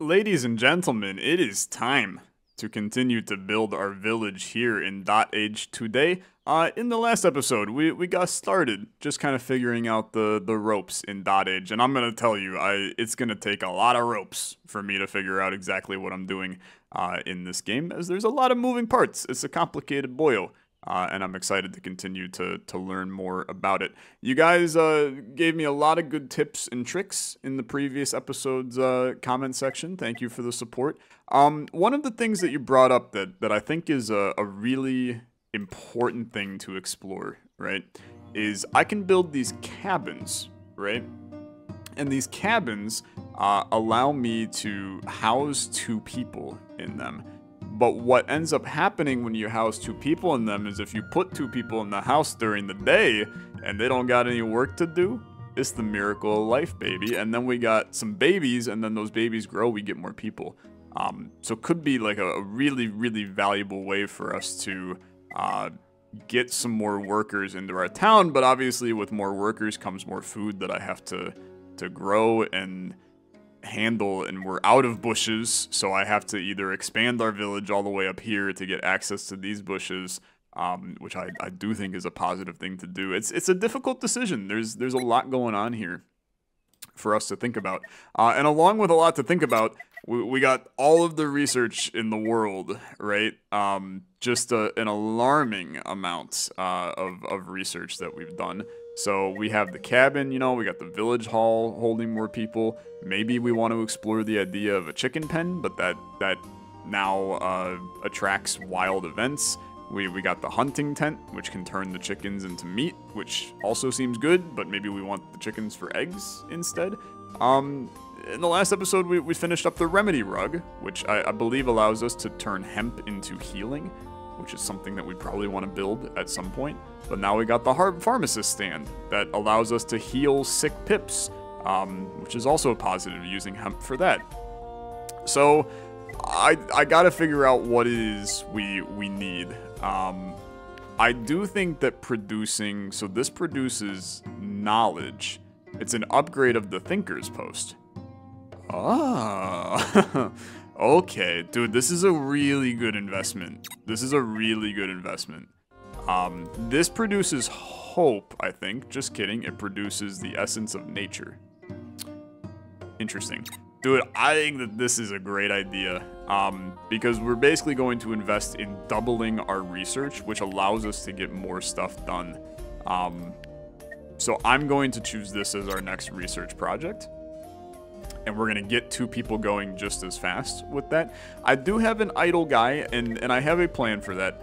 Ladies and gentlemen, it is time to continue to build our village here in dotAGE today. In the last episode, we got started just kind of figuring out the ropes in dotAGE, and I'm gonna tell you, it's gonna take a lot of ropes for me to figure out exactly what I'm doing in this game, as there's a lot of moving parts. It's a complicated boil. And I'm excited to continue to learn more about it. You guys gave me a lot of good tips and tricks in the previous episode's comment section. Thank you for the support. One of the things that you brought up that I think is a really important thing to explore, right, is I can build these cabins, right? And these cabins allow me to house two people in them. But what ends up happening when you house two people in them is if you put two people in the house during the day and they don't got any work to do, it's the miracle of life, baby. And then we got some babies, and then those babies grow, we get more people. So it could be like a really, really valuable way for us to get some more workers into our town. But obviously with more workers comes more food that I have to grow and handle, and we're out of bushes, so I have to either expand our village all the way up here to get access to these bushes, which I do think is a positive thing to do. It's a difficult decision. There's a lot going on here for us to think about, and along with a lot to think about, we got all of the research in the world, right? Just an alarming amount of research that we've done. So we have the cabin, you know, we got the village hall holding more people. Maybe we want to explore the idea of a chicken pen, but that now attracts wild events. We got the hunting tent, which can turn the chickens into meat, which also seems good, but maybe we want the chickens for eggs instead. In the last episode, we finished up the remedy rug, which I believe allows us to turn hemp into healing, which is something that we probably want to build at some point. But now we got the pharmacist stand that allows us to heal sick pips, which is also positive, using hemp for that. So I gotta figure out what it is we need. I do think that producing, so this produces knowledge. It's an upgrade of the Thinker's Post. Ah. Okay, dude, this is a really good investment. This is a really good investment. This produces hope, I think. Just kidding. It produces the essence of nature. Interesting. Dude, I think that this is a great idea, because we're basically going to invest in doubling our research, which allows us to get more stuff done. So I'm going to choose this as our next research project. And we're going to get two people going just as fast with that. I do have an idle guy, and I have a plan for that.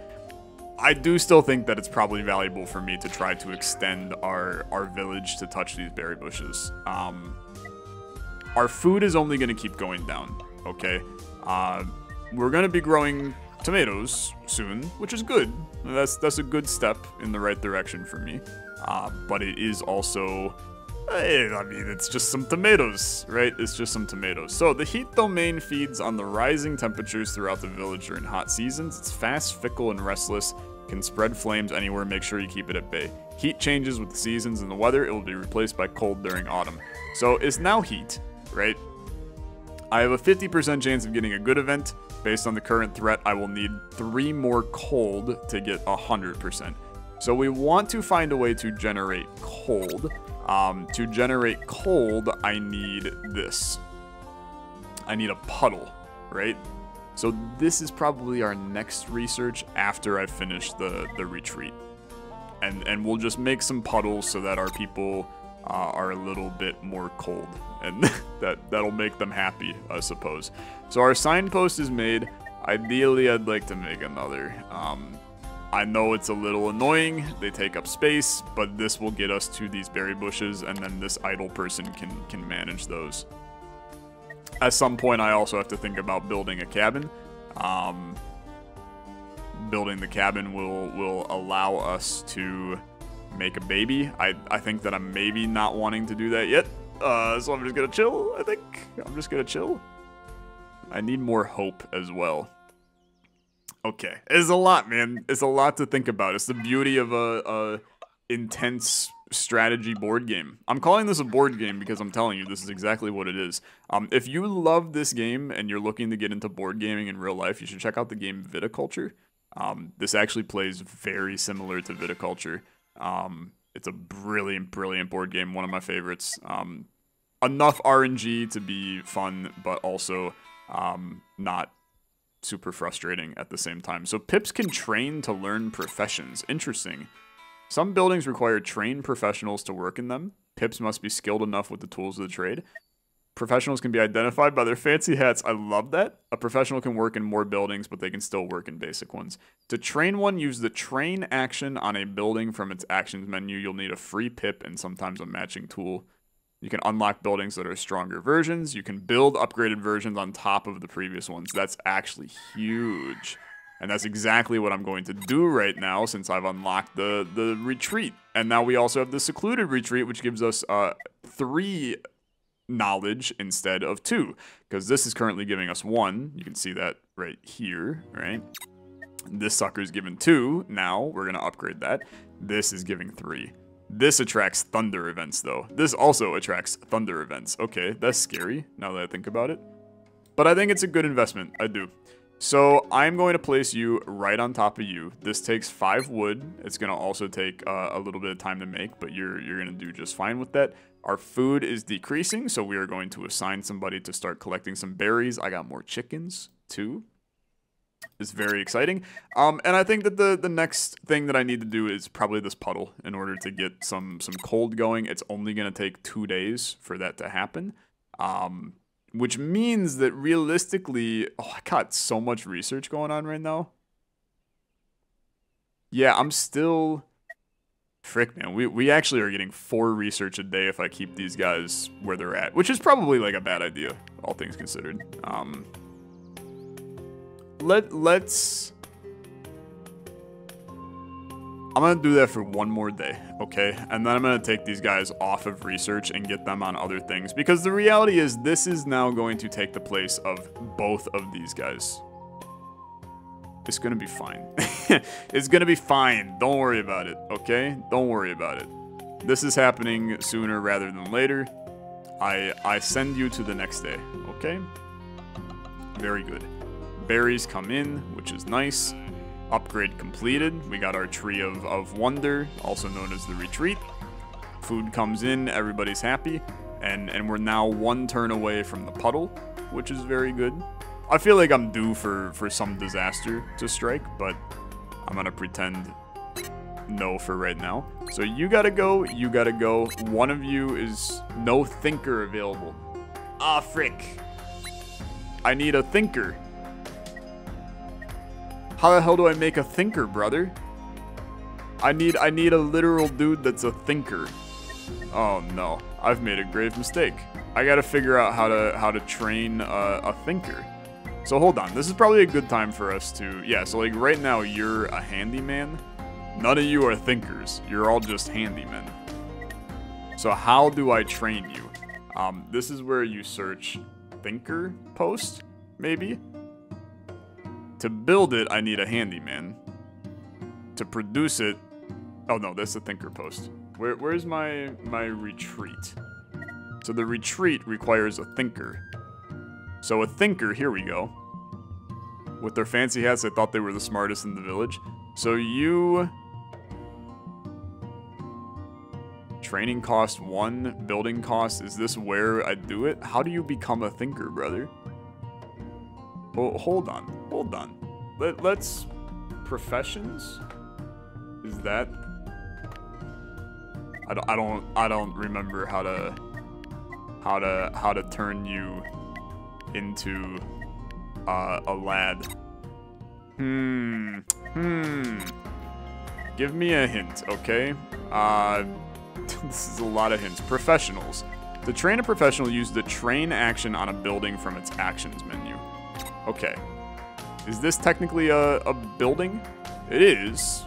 I do still think that it's probably valuable for me to try to extend our village to touch these berry bushes. Our food is only going to keep going down, okay? We're going to be growing tomatoes soon, which is good. That's a good step in the right direction for me. But it is also... I mean, it's just some tomatoes, right? It's just some tomatoes. So, the heat domain feeds on the rising temperatures throughout the village during hot seasons. It's fast, fickle, and restless. Can spread flames anywhere. Make sure you keep it at bay. Heat changes with the seasons and the weather. It will be replaced by cold during autumn. So, it's now heat, right? I have a 50% chance of getting a good event. Based on the current threat, I will need 3 more cold to get 100%. So, we want to find a way to generate cold. To generate cold, I need this. I need a puddle, right? So this is probably our next research after I finish the retreat. And we'll just make some puddles so that our people are a little bit more cold. And that'll make them happy, I suppose. So our signpost is made. Ideally, I'd like to make another. I know it's a little annoying, they take up space, but this will get us to these berry bushes, and then this idle person can manage those. At some point, I also have to think about building a cabin. Building the cabin will allow us to make a baby. I think that I'm maybe not wanting to do that yet, so I'm just gonna chill, I think. I'm just gonna chill. I need more hope as well. Okay, it's a lot, man. It's a lot to think about. It's the beauty of a intense strategy board game. I'm calling this a board game because I'm telling you this is exactly what it is. If you love this game and you're looking to get into board gaming in real life, you should check out the game Viticulture. This actually plays very similar to Viticulture. It's a brilliant, brilliant board game, one of my favorites. Enough RNG to be fun, but also not super frustrating at the same time. So pips can train to learn professions. Interesting. Some buildings require trained professionals to work in them. Pips must be skilled enough with the tools of the trade. Professionals can be identified by their fancy hats. I love that. A professional can work in more buildings, but they can still work in basic ones. To train one, use the train action on a building from its actions menu. You'll need a free pip and sometimes a matching tool. You can unlock buildings that are stronger versions. You can build upgraded versions on top of the previous ones. That's actually huge. And that's exactly what I'm going to do right now since I've unlocked the retreat. And now we also have the secluded retreat, which gives us 3 knowledge instead of 2. Because this is currently giving us 1. You can see that right here, right? This sucker's given 2. Now we're going to upgrade that. This is giving 3. This attracts thunder events, though. This also attracts thunder events. Okay, that's scary now that I think about it. But I think it's a good investment. I do. So I'm going to place you right on top of you. This takes 5 wood. It's going to also take a little bit of time to make, but you're going to do just fine with that. Our food is decreasing, so we are going to assign somebody to start collecting some berries. I got more chickens, too. It's very exciting. And I think that the next thing that I need to do is probably this puddle in order to get some cold going. It's only going to take 2 days for that to happen. Which means that realistically, oh, I got so much research going on right now. Yeah, I'm still, frick, man. We actually are getting 4 research a day if I keep these guys where they're at, which is probably like a bad idea, all things considered. Let's. I'm going to do that for 1 more day, okay? And then I'm going to take these guys off of research and get them on other things. Because the reality is this is now going to take the place of both of these guys. It's going to be fine. It's going to be fine. Don't worry about it, okay? Don't worry about it. This is happening sooner rather than later. I send you to the next day, okay? Very good. Berries come in, which is nice. Upgrade completed. We got our Tree of Wonder, also known as the Retreat. Food comes in, everybody's happy, and we're now 1 turn away from the puddle, which is very good. I feel like I'm due for some disaster to strike, but I'm gonna pretend no for right now. So you gotta go, you gotta go. One of you is no thinker available. Ah, frick. I need a thinker. How the hell do I make a thinker, brother? I need a literal dude that's a thinker. Oh no, I've made a grave mistake. I gotta figure out how to train a thinker. So hold on, this is probably a good time for us to, yeah, so like right now you're a handyman. None of you are thinkers, you're all just handymen. So how do I train you? This is where you search thinker post, maybe? To build it, I need a handyman. To produce it, oh no, that's a thinker post. Where's my retreat? So the retreat requires a thinker. So a thinker, here we go. With their fancy hats, they thought they were the smartest in the village. So you, training cost 1, building cost, is this where I do it? How do you become a thinker, brother? Well, hold on. Let's professions. Is that? I don't remember how to turn you into a lad. Give me a hint, okay? This is a lot of hints. Professionals. To train a professional, use the train action on a building from its actions menu. Okay. Is this technically a building? It is.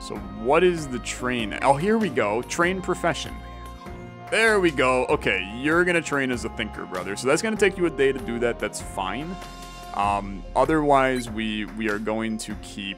So what is the train? Oh, here we go. Train profession. There we go. Okay, you're going to train as a thinker, brother. So that's going to take you a day to do that. That's fine. Otherwise, we are going to keep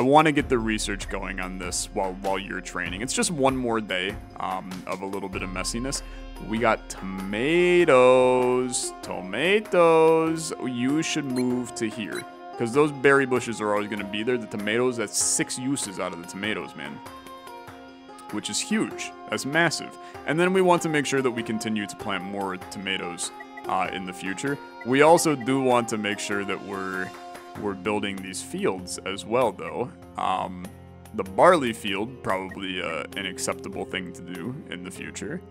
I want to get the research going on this while you're training. It's just one more day of a little bit of messiness. We got tomatoes. Tomatoes. You should move to here, because those berry bushes are always going to be there. The tomatoes, that's 6 uses out of the tomatoes, man. Which is huge. That's massive. And then we want to make sure that we continue to plant more tomatoes in the future. We also do want to make sure that we're building these fields as well, though. The barley field, probably an acceptable thing to do in the future.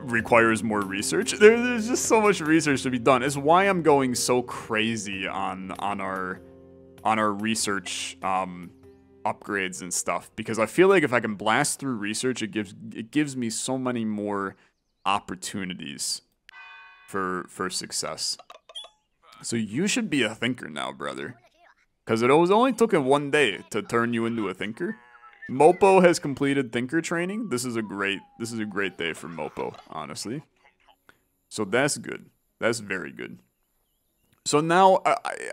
Requires more research. There's just so much research to be done. It's why I'm going so crazy on our research upgrades and stuff, because I feel like if I can blast through research, it gives me so many more opportunities for success. So you should be a thinker now, brother. Because it was only took him 1 day to turn you into a thinker. Mopo has completed thinker training. This is a great day for Mopo, honestly. So that's good. That's very good. So now,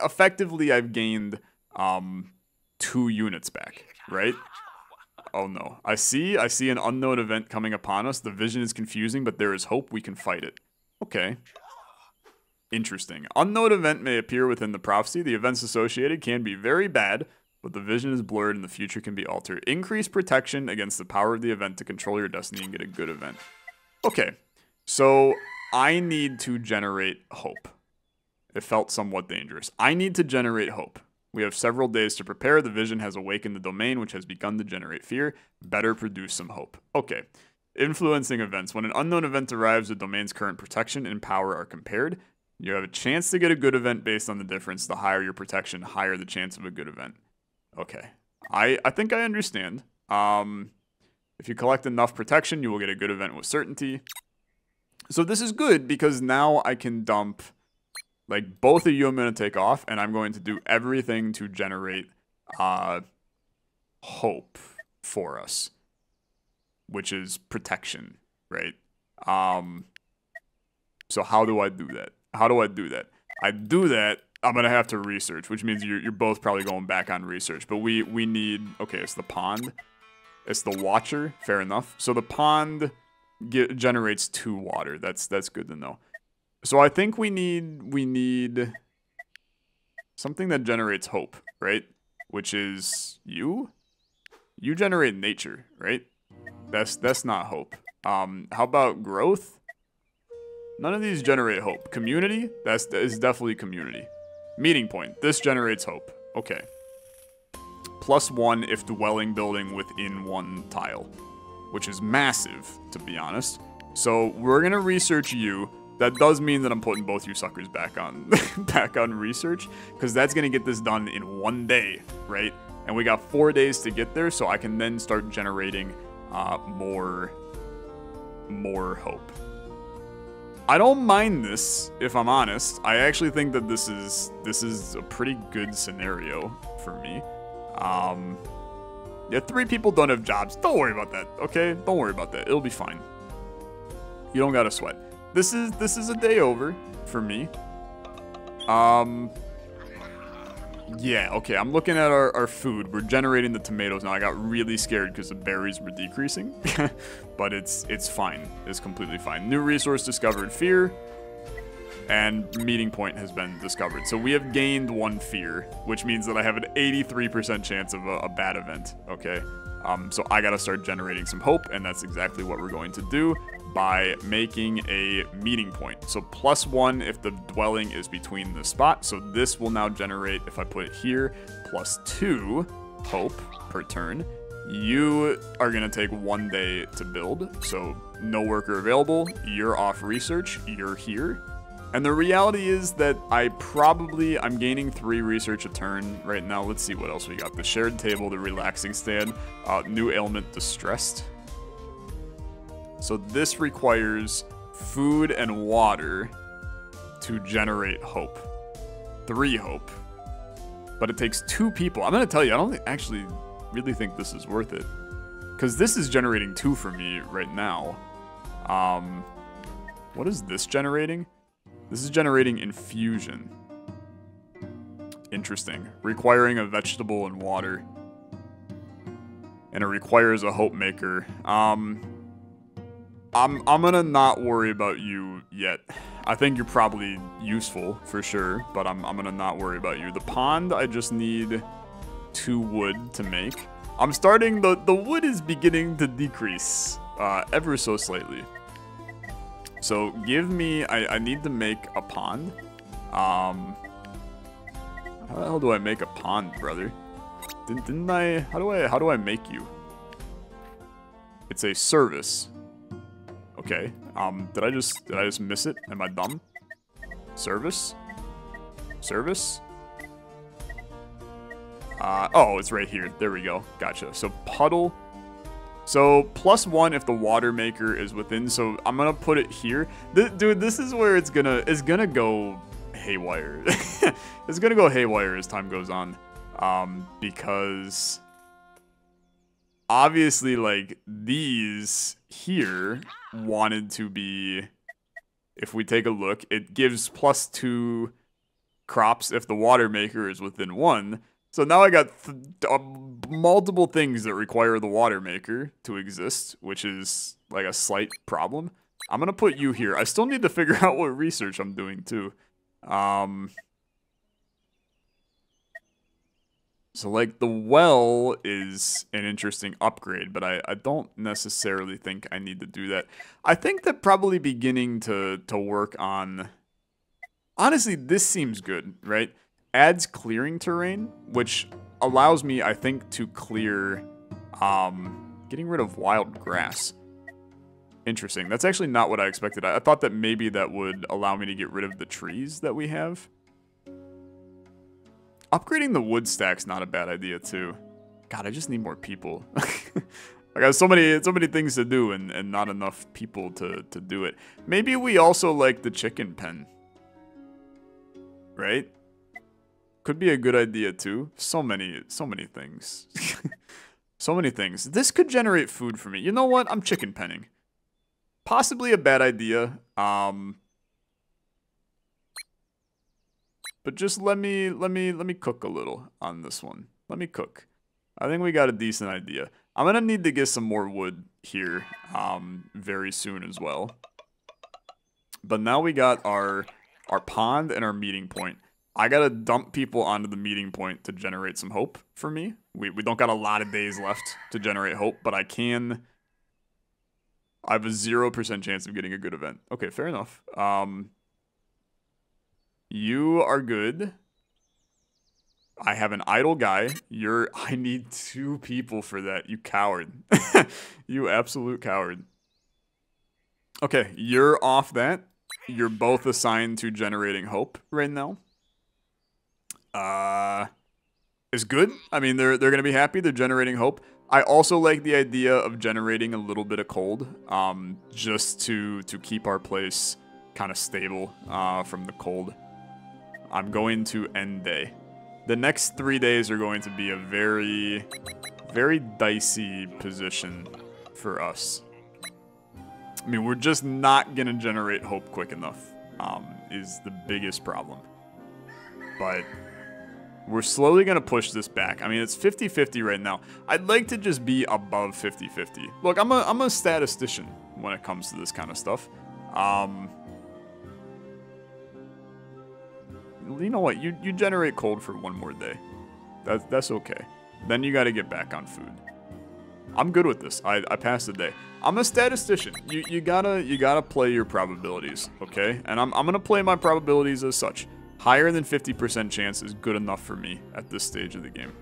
effectively, I've gained 2 units back, right? Oh no. I see an unknown event coming upon us. The vision is confusing, but there is hope. We can fight it. Okay. Interesting. Unknown event may appear within the prophecy. The events associated can be very bad, but the vision is blurred and the future can be altered. Increase protection against the power of the event to control your destiny and get a good event. Okay, so I need to generate hope. It felt somewhat dangerous. I need to generate hope. We have several days to prepare. The vision has awakened the domain, which has begun to generate fear. Better produce some hope. Okay. Influencing events. When an unknown event arrives, the domain's current protection and power are compared. You have a chance to get a good event based on the difference. The higher your protection, higher the chance of a good event. Okay. I think I understand. If you collect enough protection, you will get a good event with certainty. So this is good, because now I can dump... like, both of you I'm going to take off, and I'm going to do everything to generate hope for us. Which is protection, right? So how do I do that? How do I do that? I do that, I'm going to have to research, which means you're both probably going back on research. But we need... okay, it's the pond. It's the watcher. Fair enough. So the pond generates 2 water. That's good to know. So I think we need something that generates hope, right? Which is you? You generate nature, right? That's not hope. How about growth? None of these generate hope. Community? That is definitely community. Meeting point. This generates hope. Okay. +1 if dwelling building within 1 tile. Which is massive, to be honest. So we're going to research you. That does mean that I'm putting both you suckers back on research. Because that's going to get this done in 1 day, right? And we got 4 days to get there, so I can then start generating more hope. I don't mind this, if I'm honest. I actually think that this is a pretty good scenario for me. Yeah, 3 people don't have jobs. Don't worry about that, okay? Don't worry about that. It'll be fine. You don't gotta sweat. This is a day over for me. Yeah, okay, I'm looking at our food. We're generating the tomatoes now. I got really scared because the berries were decreasing. But it's fine. It's completely fine. New resource discovered, fear. And meeting point has been discovered. So we have gained 1 fear, which means that I have an 83% chance of a bad event. Okay, so I gotta start generating some hope, and that's exactly what we're going to do by making a meeting point. So +1 if the dwelling is between the spot. So this will now generate, if I put it here, +2 hope per turn. You are gonna take 1 day to build. So no worker available, you're off research, you're here. And the reality is that I'm gaining 3 research a turn right now. Let's see what else we got. The shared table, the relaxing stand, new ailment, distressed. So this requires food and water to generate hope. 3 hope. But it takes 2 people. I'm going to tell you, I don't actually really think this is worth it. Because this is generating 2 for me right now. What is this generating? This is generating infusion. Interesting. Requiring a vegetable and water. And it requires a hope maker. I'm gonna not worry about you yet. I think you're probably useful for sure, but I'm gonna not worry about you. The pond, I just need 2 wood to make. I'm starting, the wood is beginning to decrease ever so slightly. So give me, I need to make a pond. How the hell do I make a pond, brother? Didn't I? How do I make you? It's a service. Okay. Did I just miss it? Am I dumb? Service? Service? Oh, it's right here. There we go. Gotcha. So puddle. So +1 if the water maker is within. So I'm gonna put it here. Dude, this is where it's gonna go haywire. It's gonna go haywire as time goes on. Because obviously, like, these here wanted to be, if we take a look, it gives +2 crops if the water maker is within 1. So now I got multiple things that require the water maker to exist, which is, like, a slight problem. I'm gonna put you here. I still need to figure out what research I'm doing, too. So, like, the well is an interesting upgrade, but I don't necessarily think I need to do that. I think that probably beginning to work on... Honestly, this seems good, right? Adds clearing terrain, which allows me, I think, to clear... getting rid of wild grass. Interesting. That's actually not what I expected. I thought that maybe that would allow me to get rid of the trees that we have. Upgrading the wood stack's not a bad idea too. God, I just need more people. I got so many things to do and not enough people to do it. Maybe we also like the chicken pen. Right? Could be a good idea too. So many things. So many things. This could generate food for me. You know what? I'm chicken penning. Possibly a bad idea. But just let me cook a little on this one. Let me cook. I think we got a decent idea. I'm gonna need to get some more wood here very soon as well. But now we got our pond and our meeting point. I gotta dump people onto the meeting point to generate some hope for me. We don't got a lot of days left to generate hope, but I can. I have a 0% chance of getting a good event. Okay, fair enough. You are good. I have an idle guy. I need 2 people for that, you coward. You absolute coward. Okay, you're off that. You're both assigned to generating hope right now. It's good. I mean, they're gonna be happy. They're generating hope. I also like the idea of generating a little bit of cold, just to keep our place kind of stable from the cold. I'm going to end day. The next 3 days are going to be a very, very dicey position for us. I mean, we're just not going to generate hope quick enough, is the biggest problem. But we're slowly going to push this back. I mean, it's 50-50 right now. I'd like to just be above 50-50. Look, I'm a statistician when it comes to this kind of stuff. You know what? You generate cold for 1 more day. That's okay. Then you got to get back on food. I'm good with this. I passed the day. I'm a statistician. You gotta play your probabilities, okay? And I'm gonna play my probabilities as such. Higher than 50% chance is good enough for me at this stage of the game.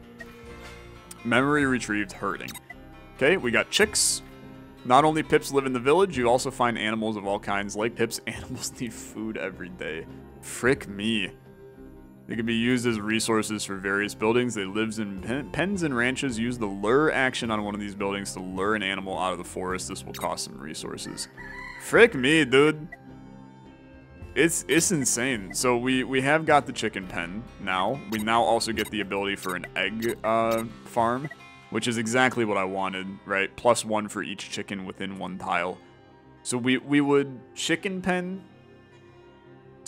Memory retrieved herding. Okay, we got chicks. Not only pips live in the village, you also find animals of all kinds. Like pips, animals need food every day. Frick me. They can be used as resources for various buildings. They live in pens and ranches. Use the lure action on one of these buildings to lure an animal out of the forest. This will cost some resources. Frick me, dude. It's insane. So we have got the chicken pen now. We now also get the ability for an egg farm, which is exactly what I wanted, right? +1 for each chicken within 1 tile. So we would chicken pen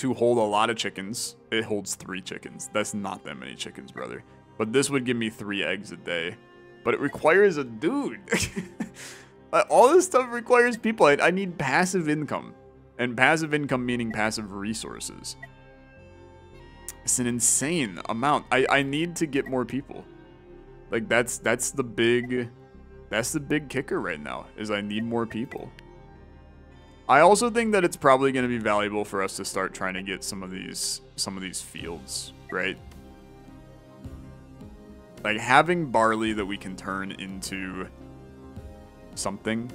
to hold a lot of chickens. It holds 3 chickens. That's not that many chickens, brother. But this would give me 3 eggs a day. But it requires a dude. All this stuff requires people. I need passive income. And passive income meaning passive resources. It's an insane amount. I need to get more people. Like that's the big kicker right now, is I need more people. I also think that it's probably going to be valuable for us to start trying to get some of these fields, right? Like having barley that we can turn into something.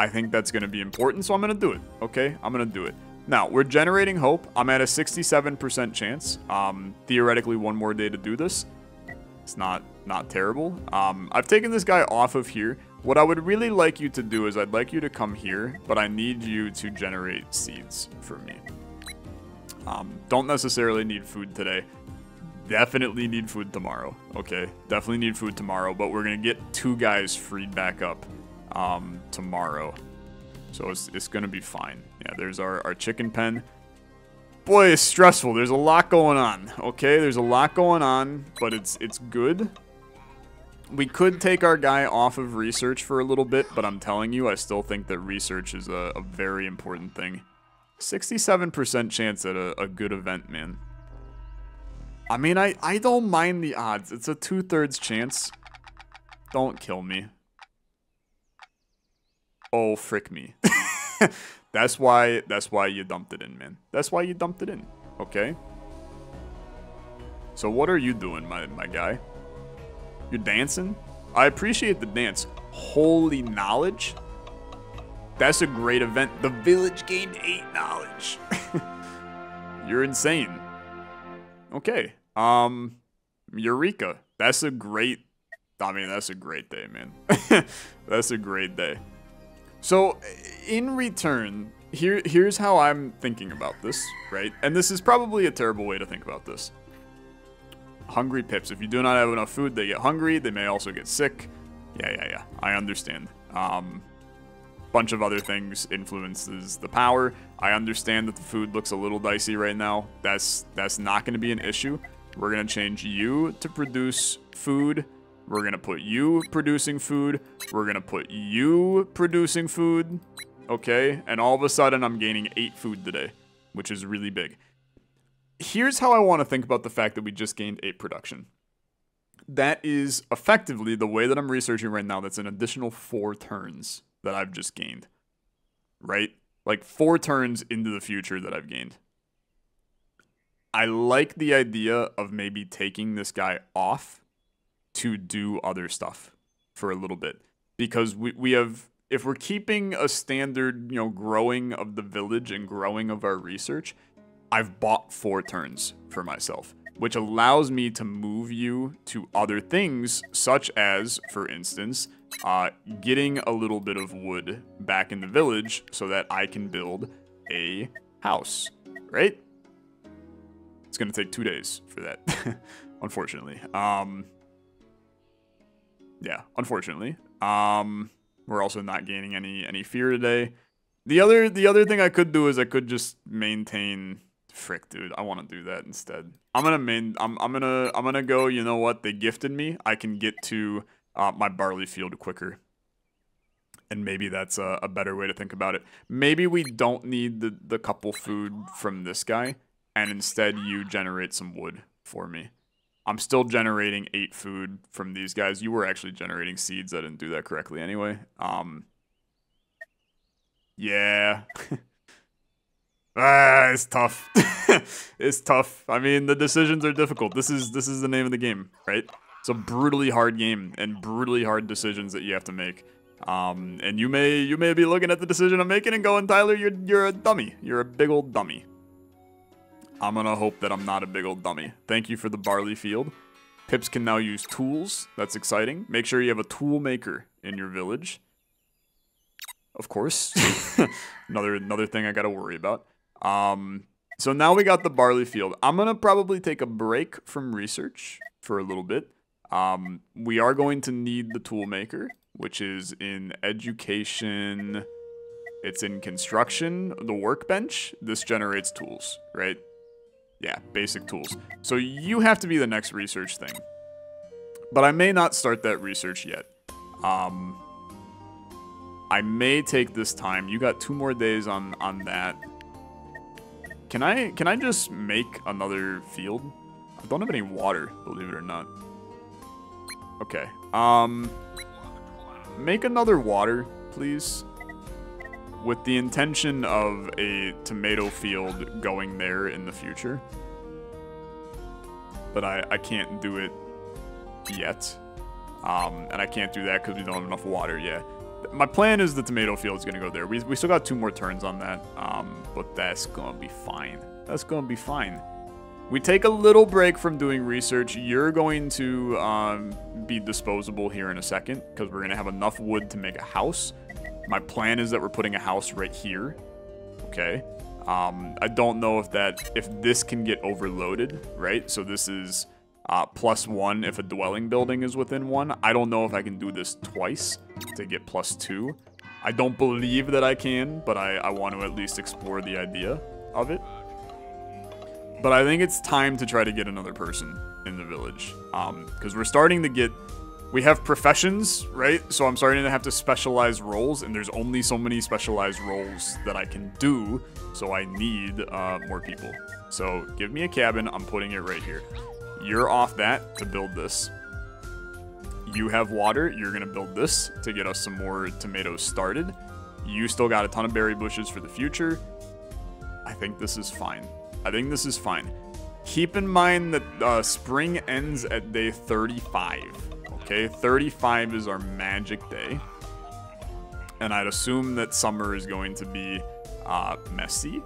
I think that's going to be important, so I'm going to do it. Okay, I'm going to do it. Now, we're generating hope. I'm at a 67% chance. Theoretically, one more day to do this. It's not terrible. I've taken this guy off of here. What I would really like you to do is I'd like you to come here, but I need you to generate seeds for me. Don't necessarily need food today. Definitely need food tomorrow. Okay, definitely need food tomorrow, but we're going to get 2 guys freed back up tomorrow. So it's going to be fine. Yeah, there's our chicken pen. Boy, it's stressful. There's a lot going on. Okay, there's a lot going on, but it's good. We could take our guy off of research for a little bit, but I'm telling you, I still think that research is a very important thing. 67% chance at a good event, man. I mean, I don't mind the odds. It's a 2/3 chance. Don't kill me. Oh, frick me. That's why you dumped it in, man. That's why you dumped it in. Okay. So what are you doing, my guy? You're dancing? I appreciate the dance. Holy knowledge. That's a great event. The village gained 8 knowledge. You're insane. Okay. Eureka. That's a great day, man. That's a great day. So, in return, here's how I'm thinking about this, right? And this is probably a terrible way to think about this. Hungry pips. If you do not have enough food, they get hungry. They may also get sick. Yeah. I understand. Bunch of other things influences the power. I understand that the food looks a little dicey right now. That's not going to be an issue. We're going to change you to produce food. We're going to put you producing food. We're going to put you producing food. Okay. And all of a sudden, I'm gaining 8 food today, which is really big. Here's how I want to think about the fact that we just gained 8 production. That is effectively the way that I'm researching right now. That's an additional 4 turns that I've just gained, right? Like 4 turns into the future that I've gained. I like the idea of maybe taking this guy off to do other stuff for a little bit, because we have, if we're keeping a standard, growing of the village and growing of our research, I've bought 4 turns for myself, which allows me to move you to other things, such as, for instance, getting a little bit of wood back in the village so that I can build a house, right? It's going to take 2 days for that, unfortunately. Yeah, unfortunately. We're also not gaining any fear today. The other thing I could do is I could just maintain. Frick, dude, I want to do that instead. I'm gonna go. You know what? They gifted me. I can get to my barley field quicker. And maybe that's a better way to think about it. Maybe we don't need the couple food from this guy, and instead you generate some wood for me. I'm still generating 8 food from these guys. You were actually generating seeds. I didn't do that correctly anyway. Yeah. It's tough. It's tough. I mean, the decisions are difficult. This is the name of the game, right? It's a brutally hard game and brutally hard decisions that you have to make. And you may be looking at the decision I'm making and going, Tyler, you're a dummy. You're a big old dummy. I'm gonna hope that I'm not a big old dummy. Thank you for the barley field. Pips can now use tools. That's exciting. Make sure you have a tool maker in your village. Of course. Another thing I gotta worry about. So now we got the barley field. I'm gonna probably take a break from research for a little bit. We are going to need the tool maker, which is in education. It's in construction, the workbench. This generates tools, right? Yeah, basic tools. So you have to be the next research thing. But I may not start that research yet. I may take this time. You got 2 more days on that. Can I just make another field? I don't have any water, believe it or not. Okay. Make another water, please. With the intention of a tomato field going there in the future. But I can't do it yet. And I can't do that because we don't have enough water yet. My plan is the tomato field is going to go there. We still got 2 more turns on that. But that's going to be fine. That's going to be fine. We take a little break from doing research. You're going to be disposable here in a second because we're going to have enough wood to make a house. My plan is that we're putting a house right here. Okay. I don't know if this can get overloaded, right? So this is +1 if a dwelling building is within 1. I don't know if I can do this twice to get +2. I don't believe that I can, but I want to at least explore the idea of it. But I think it's time to try to get another person in the village. Because we're starting to get... We have professions, right? So I'm starting to have to specialize roles, and there's only so many specialized roles that I can do, so I need more people. So give me a cabin. I'm putting it right here. You're off that to build this. You have water. You're going to build this to get us some more tomatoes started. You still got a ton of berry bushes for the future. I think this is fine. I think this is fine. Keep in mind that spring ends at day 35. Okay, 35 is our magic day. And I'd assume that summer is going to be messy.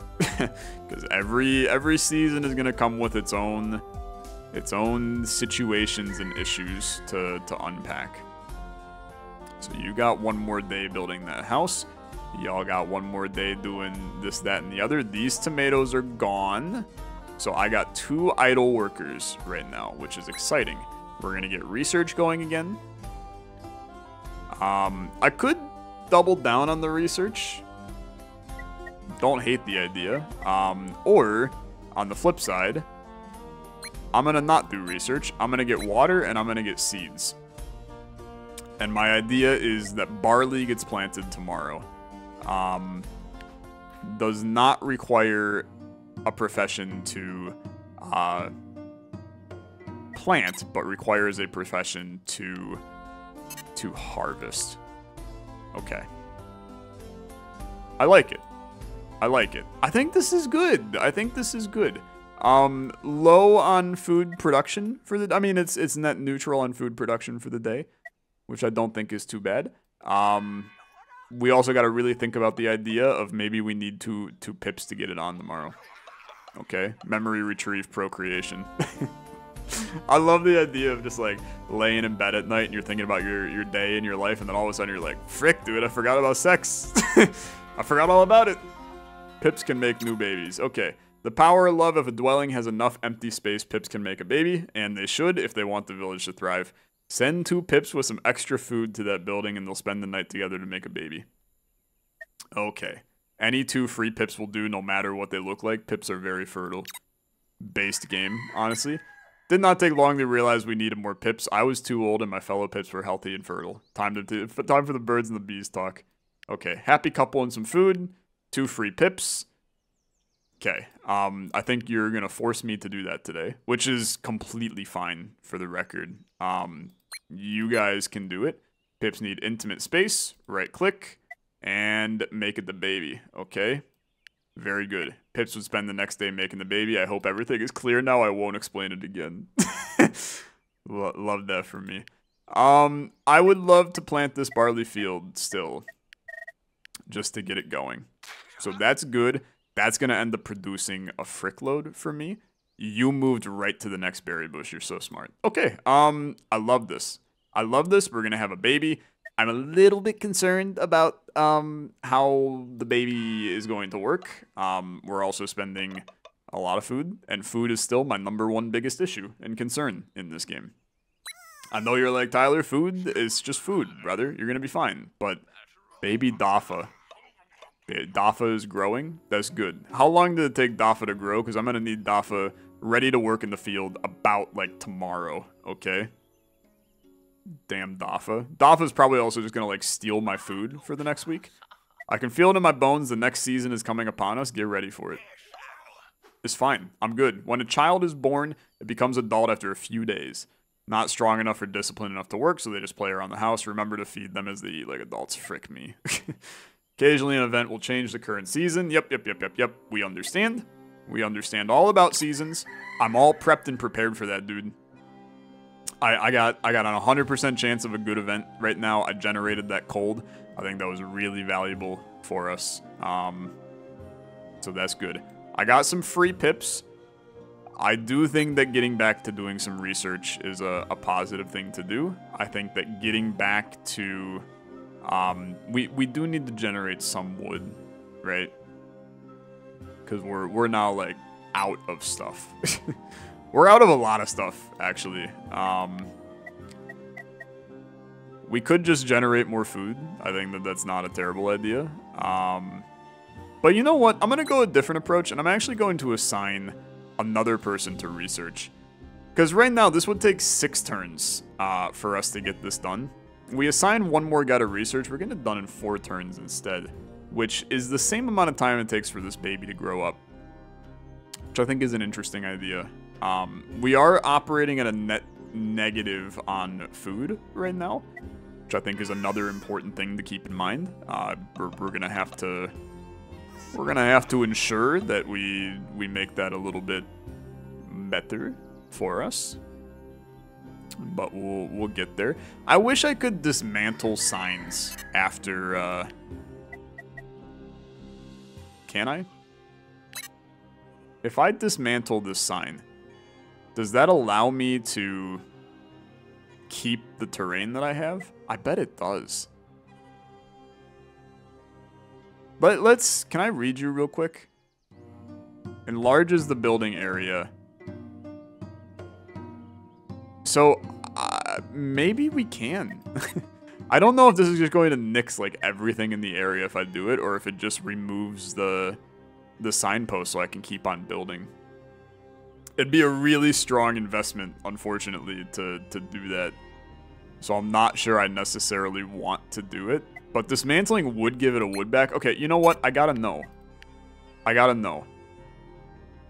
Because every season is going to come with its own situations and issues to unpack. So you got 1 more day building that house. Y'all got 1 more day doing this, that, and the other. These tomatoes are gone. So I got 2 idle workers right now, which is exciting. We're going to get research going again. I could double down on the research. Don't hate the idea. Or, on the flip side, I'm going to not do research. I'm going to get water and I'm going to get seeds. And my idea is that barley gets planted tomorrow. Does not require a profession to plant, but requires a profession to harvest. Okay. I like it. I like it. I think this is good. I think this is good. Low on food production for the... I mean, it's net neutral on food production for the day, which I don't think is too bad. We also got to really think about the idea of maybe we need two pips to get it on tomorrow. Okay. Memory retrieve procreation. I love the idea of just like laying in bed at night and you're thinking about your day and your life, and then all of a sudden you're like, frick, dude, I forgot about sex. I forgot all about it. Pips can make new babies. Okay. The power of love. If a dwelling has enough empty space, pips can make a baby, and they should if they want the village to thrive. Send 2 pips with some extra food to that building and they'll spend the night together to make a baby. Okay. Any 2 free pips will do, no matter what they look like. Pips are very fertile. Based game, honestly. Did not take long to realize we needed more pips. I was too old and my fellow pips were healthy and fertile. Time for the birds and the bees talk. Okay. Happy couple and some food. 2 free pips. Okay. I think you're going to force me to do that today, which is completely fine for the record. You guys can do it. Pips need intimate space. Right click and make it the baby. Okay. Very good. Pips would spend the next day making the baby. I hope everything is clear now. I won't explain it again. Love that for me. I would love to plant this barley field still, just to get it going. So that's good. That's going to end up producing a frickload for me. You moved right to the next berry bush. You're so smart. Okay. I love this. I love this. We're going to have a baby. I'm a little bit concerned about how the baby is going to work. We're also spending a lot of food, and food is still my #1 biggest issue and concern in this game. I know you're like, Tyler, food is just food, brother. You're going to be fine. But baby Daffa. Daffa is growing. That's good. How long did it take Daffa to grow? Because I'm going to need Daffa ready to work in the field about, like, tomorrow. Okay. Damn Daffa. Daffa's probably also just going to, like, steal my food for the next week. I can feel it in my bones. The next season is coming upon us. Get ready for it. It's fine. I'm good. When a child is born, it becomes adult after a few days. Not strong enough or disciplined enough to work, so they just play around the house. Remember to feed them as they eat like adults. Frick me. Occasionally an event will change the current season. Yep. We understand. We understand all about seasons. I'm all prepped and prepared for that, dude. I got an 100% chance of a good event right now. I generated that cold. I think that was really valuable for us. So that's good. I got some free pips. I do think that getting back to doing some research is a positive thing to do. I think that getting back to... we do need to generate some wood, right? Because we're now, like, out of stuff. We're out of a lot of stuff, actually. We could just generate more food. I think that that's not a terrible idea. But you know what? I'm going to go a different approach, and I'm actually going to assign... another person to research, because right now this would take 6 turns for us to get this done. We assign one more guy to research. We're getting it done in 4 turns instead, which is the same amount of time it takes for this baby to grow up, which I think is an interesting idea. We are operating at a net negative on food right now, which I think is another important thing to keep in mind. We're gonna have to ensure that we make that a little bit better for us. But we'll get there. I wish I could dismantle signs after, Can I? If I dismantle this sign, does that allow me to keep the terrain that I have? I bet it does. But can I read you real quick? Enlarges the building area. So, maybe we can. I don't know if this is just going to nix, like, everything in the area if I do it, or if it just removes the signpost so I can keep on building. It'd be a really strong investment, unfortunately, to do that. So I'm not sure I necessarily want to do it. But dismantling would give it a wood back. Okay, you know what? I gotta know.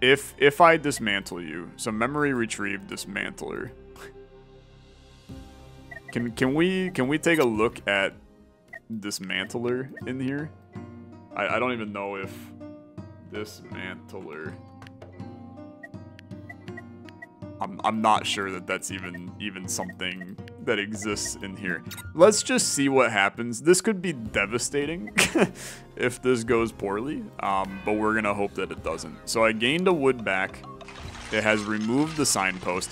If I dismantle you, so memory retrieve dismantler. Can we take a look at dismantler in here? I don't even know if dismantler. I'm not sure that that's even something that exists in here. Let's just see what happens. This could be devastating if this goes poorly, but we're gonna hope that it doesn't. So I gained a wood back. It has removed the signpost.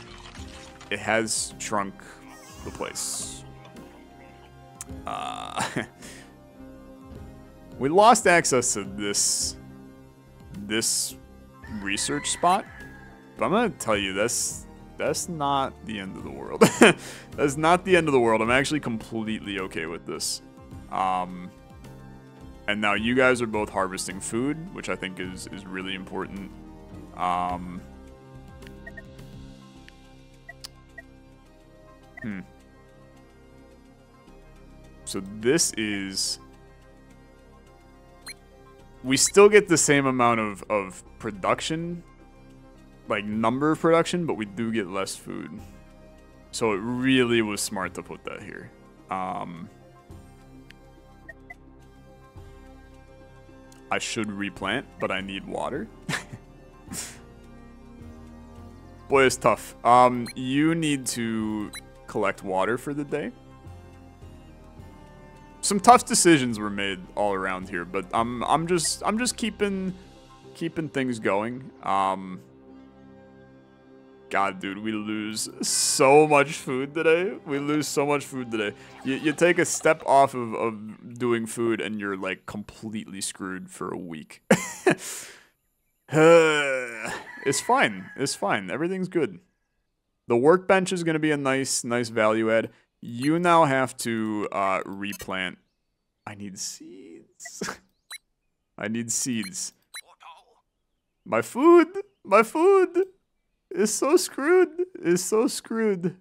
It has shrunk the place. We lost access to this research spot. But I'm gonna tell you, that's not the end of the world. That's not the end of the world. I'm actually completely okay with this. And now you guys are both harvesting food, which I think is really important. So this is... We still get the same amount of production... like number of production, but we do get less food. So it really was smart to put that here. I should replant, but I need water. Boy, it's tough. You need to collect water for the day. Some tough decisions were made all around here, but I'm just keeping things going. God, dude, we lose so much food today. You take a step off of doing food and you're, like, completely screwed for a week. It's fine. It's fine. Everything's good. The workbench is going to be a nice value add. You now have to replant. I need seeds. I need seeds. My food is so screwed. Is so screwed.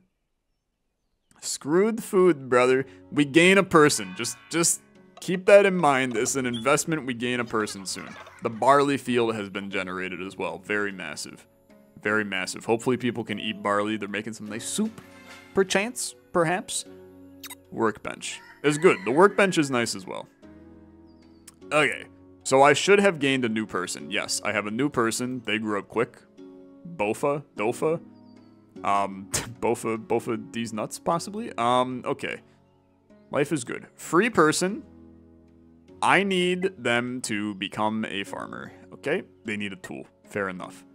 Screwed food, brother. We gain a person. Just keep that in mind. It's an investment. We gain a person soon. The barley field has been generated as well. Very massive. Very massive. Hopefully people can eat barley. They're making some nice soup. Perchance. Perhaps. Workbench is good. The workbench is nice as well. Okay. So I should have gained a new person. Yes, I have a new person. They grew up quick. Bofa. Daffa. Bofa these nuts, possibly? Okay. Life is good. Free person. I need them to become a farmer, okay? They need a tool. Fair enough.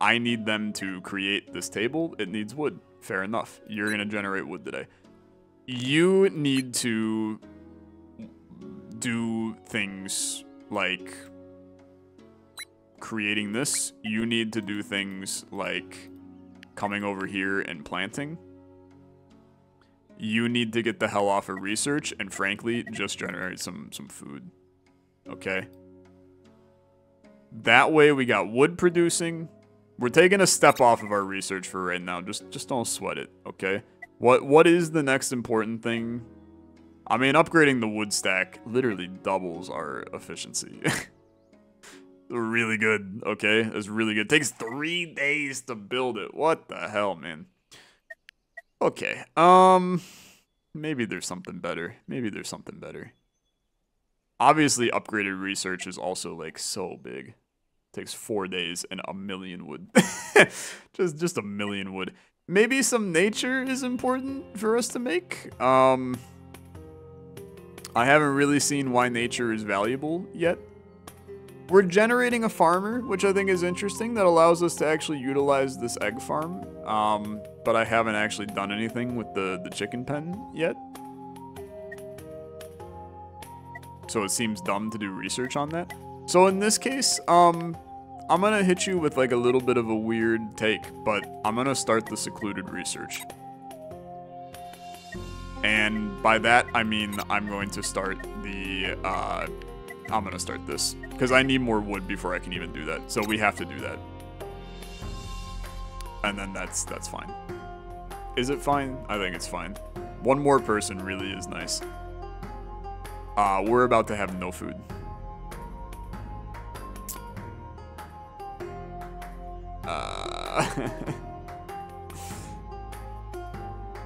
I need them to create this table. It needs wood. Fair enough. You're gonna generate wood today. You need to do things like creating this. You need to do things like coming over here and planting. You need to get the hell off of research and frankly just generate some food. Okay? That way we got wood producing. We're taking a step off of our research for right now. Just don't sweat it, okay? What is the next important thing? I mean, upgrading the wood stack literally doubles our efficiency. Really good, okay? That's really good. Takes 3 days to build it. What the hell, man? Okay, maybe there's something better. Maybe there's something better. Obviously, upgraded research is also, like, so big. Takes 4 days and 1,000,000 wood. Just 1,000,000 wood. Maybe some nature is important for us to make. I haven't really seen why nature is valuable yet. We're generating a farmer, which I think is interesting. That allows us to actually utilize this egg farm. But I haven't actually done anything with the chicken pen yet. So it seems dumb to do research on that. So in this case, I'm going to hit you with like a little bit of a weird take. But I'm going to start the secluded research. And by that, I mean I'm going to start the... I'm going to start this. Because I need more wood before I can even do that. So we have to do that. And then that's fine. Is it fine? I think it's fine. One more person really is nice. We're about to have no food.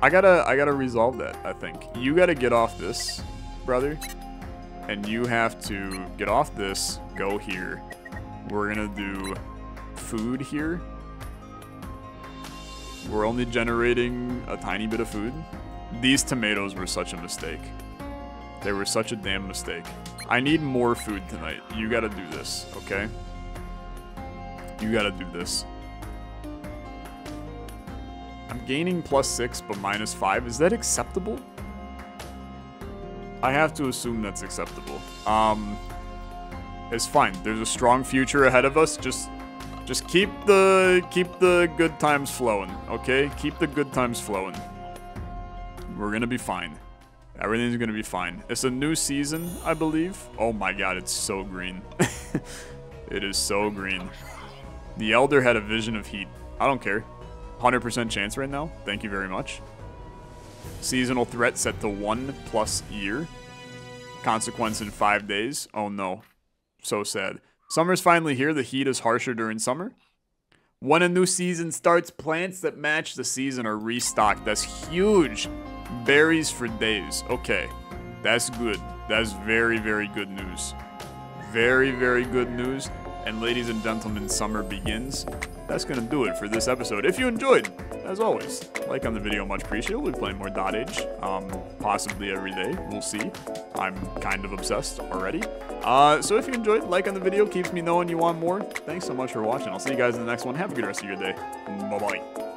I gotta resolve that, I think. You gotta get off this, brother. And you have to get off this, go here. We're gonna do food here. We're only generating a tiny bit of food. These tomatoes were such a mistake. They were such a damn mistake. I need more food tonight. You gotta do this, okay? You gotta do this. I'm gaining +6, but -5. Is that acceptable? I have to assume that's acceptable. It's fine. There's a strong future ahead of us. Just keep the good times flowing, okay? Keep the good times flowing. We're gonna be fine. Everything's gonna be fine. It's a new season, I believe. Oh my god, it's so green. It is so green. The Elder had a vision of heat. I don't care. 100% chance right now. Thank you very much. Seasonal threat set to 1+ year. Consequence in 5 days. Oh no. So sad. Summer's finally here. The heat is harsher during summer. When a new season starts, plants that match the season are restocked. That's huge. Berries for days. Okay. That's good. That's very, very good news. Very, very good news. And ladies and gentlemen, summer begins. That's going to do it for this episode. If you enjoyed, as always, like on the video, much appreciated. We'll be playing more dotAGE, possibly every day. We'll see. I'm kind of obsessed already. So if you enjoyed, like on the video, keeps me knowing you want more. Thanks so much for watching. I'll see you guys in the next one. Have a good rest of your day. Bye-bye.